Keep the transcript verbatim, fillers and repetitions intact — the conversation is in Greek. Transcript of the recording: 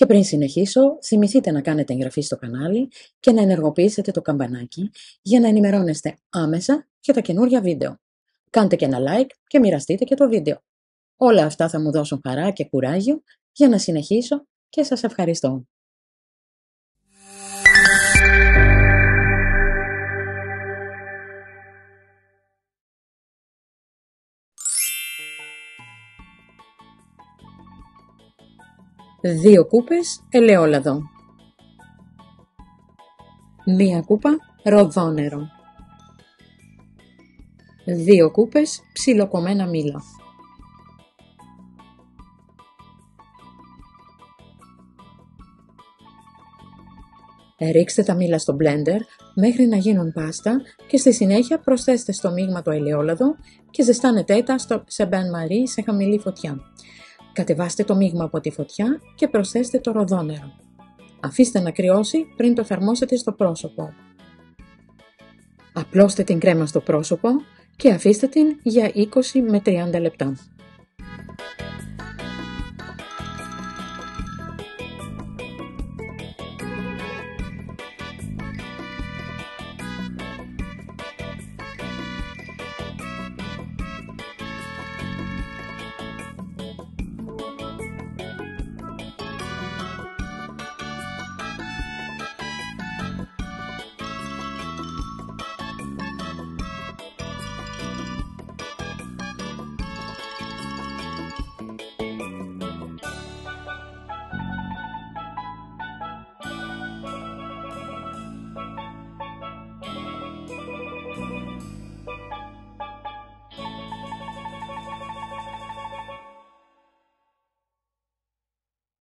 Και πριν συνεχίσω, θυμηθείτε να κάνετε εγγραφή στο κανάλι και να ενεργοποιήσετε το καμπανάκι για να ενημερώνεστε άμεσα για τα καινούργια βίντεο. Κάντε και ένα like και μοιραστείτε και το βίντεο. Όλα αυτά θα μου δώσουν χαρά και κουράγιο για να συνεχίσω και σας ευχαριστώ. Δύο κούπες ελαιόλαδο. Μία κούπα ροδόνερο. Δύο κούπες ψιλοκομμένα μήλα. Ρίξτε τα μήλα στο blender μέχρι να γίνουν πάστα και στη συνέχεια προσθέστε στο μείγμα το ελαιόλαδο και ζεστάνετε τα σε bain marie σε χαμηλή φωτιά. Κατεβάστε το μείγμα από τη φωτιά και προσθέστε το ροδόνερο. Αφήστε να κρυώσει πριν το εφαρμόσετε στο πρόσωπο. Απλώστε την κρέμα στο πρόσωπο και αφήστε την για είκοσι με τριάντα λεπτά.